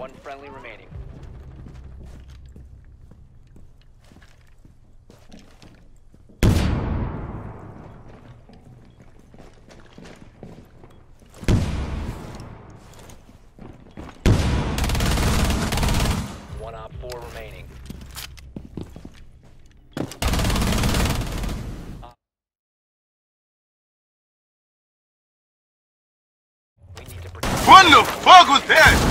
One friendly remaining. One op 4 remaining. What the fuck was that?